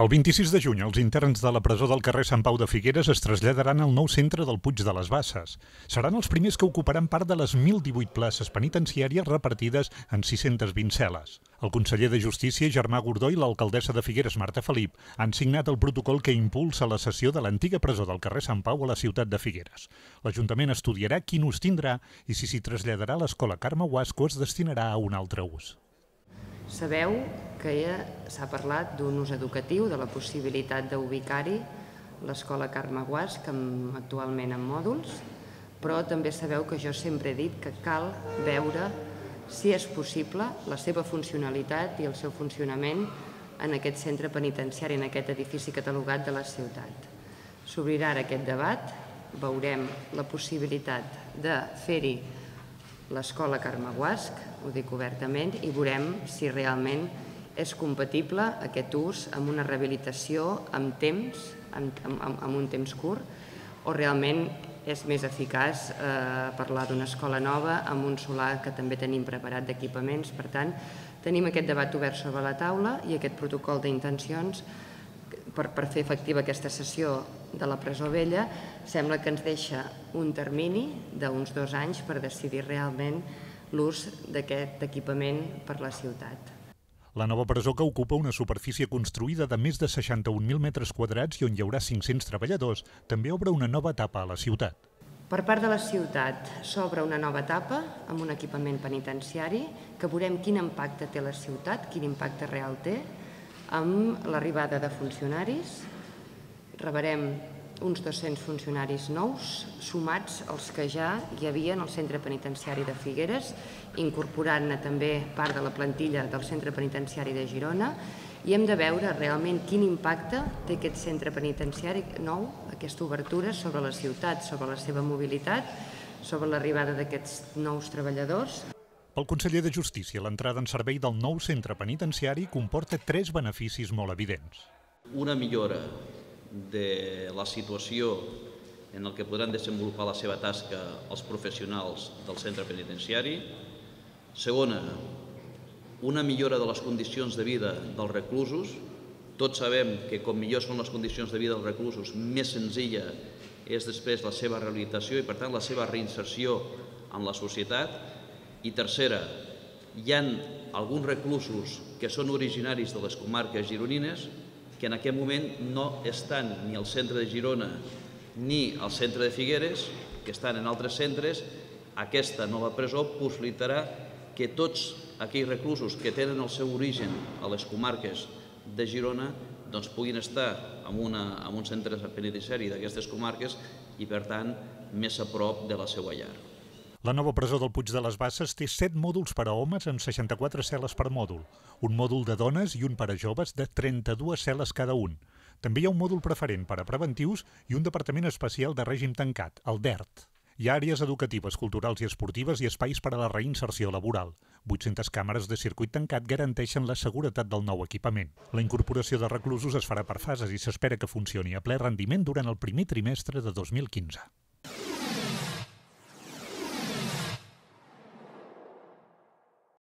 El 26 de juny, els interns de la presó del carrer Sant Pau de Figueres es traslladaran al nou centre del Puig de les Basses. Seran els primers que ocuparan part de les 1.018 places penitenciàries repartides en 620 cel·les. El conseller de Justícia, Germà Gordó, i l'alcaldessa de Figueres, Marta Felip, han signat el protocol que impulsa la cessió de l'antiga presó del carrer Sant Pau a la ciutat de Figueres. L'Ajuntament estudiarà qui n'ostindrà i si s'hi traslladarà l'escola Carme Guasch o es destinarà a un altre ús. Sabeu que ja s'ha parlat d'un ús educatiu, de la possibilitat d'ubicar-hi l'escola Carme Guasch, actualment en mòduls, però també sabeu que jo sempre he dit que cal veure si és possible la seva funcionalitat i el seu funcionament en aquest centre penitenciari, en aquest edifici catalogat de la ciutat. S'obrirà ara aquest debat, veurem la possibilitat de fer-hi l'escola Carme Guasch, ho dic obertament, i veurem si realment és compatible aquest ús amb una rehabilitació amb temps, amb un temps curt, o realment és més eficaç parlar d'una escola nova amb un solar que també tenim preparat d'equipaments. Per tant, tenim aquest debat obert sobre la taula i aquest protocol d'intencions per fer efectiva aquesta sessió de la presó vella sembla que ens deixa un termini d'uns 2 anys per decidir realment l'ús d'aquest equipament per la ciutat. La nova presó, que ocupa una superfície construïda de més de 61.000 metres quadrats i on hi haurà 500 treballadors, també obre una nova etapa a la ciutat. Per part de la ciutat s'obre una nova etapa amb un equipament penitenciari que veurem quin impacte té la ciutat, quin impacte real té, amb l'arribada de funcionaris. Rebrem uns 200 funcionaris nous, sumats als que ja hi havia en el centre penitenciari de Figueres, incorporant-ne també part de la plantilla del centre penitenciari de Girona, i hem de veure realment quin impacte té aquest centre penitenciari nou, aquesta obertura, sobre la ciutat, sobre la seva mobilitat, sobre l'arribada d'aquests nous treballadors. Pel conseller de Justícia, l'entrada en servei del nou centre penitenciari comporta 3 beneficis molt evidents. Una millora de la situació en el que podran desenvolupar la seva tasca els professionals del centre penitenciari. Segona, una millora de les condicions de vida dels reclusos. Tots sabem que com millor són les condicions de vida dels reclusos, més senzilla és després la seva rehabilitació i, per tant, la seva reinserció en la societat. I tercera, hi ha alguns reclusos que són originaris de les comarques gironines que en aquest moment no estan ni al centre de Girona ni al centre de Figueres, que estan en altres centres. Aquesta nova presó possibilitarà que tots aquells reclusos que tenen el seu origen a les comarques de Girona doncs puguin estar en un centre penitenciari d'aquestes comarques i, per tant, més a prop de la seva llar. La nova presó del Puig de les Basses té 7 mòduls per a homes amb 64 cel·les per mòdul, un mòdul de dones i un per a joves de 32 cel·les cada un. També hi ha un mòdul preferent per a preventius i un departament especial de règim tancat, el DERT. Hi ha àrees educatives, culturals i esportives i espais per a la reinserció laboral. 800 càmeres de circuit tancat garanteixen la seguretat del nou equipament. La incorporació de reclusos es farà per fases i s'espera que funcioni a ple rendiment durant el primer trimestre de 2015.